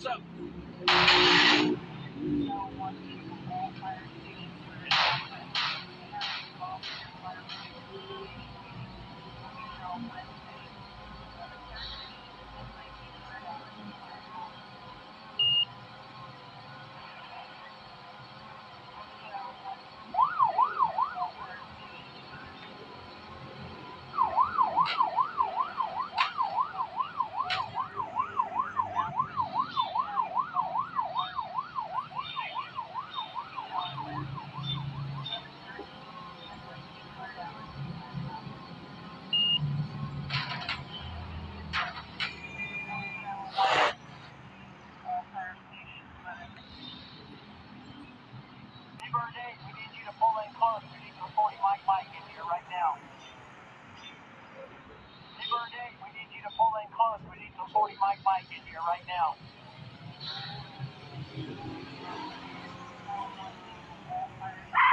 What's up? Right now.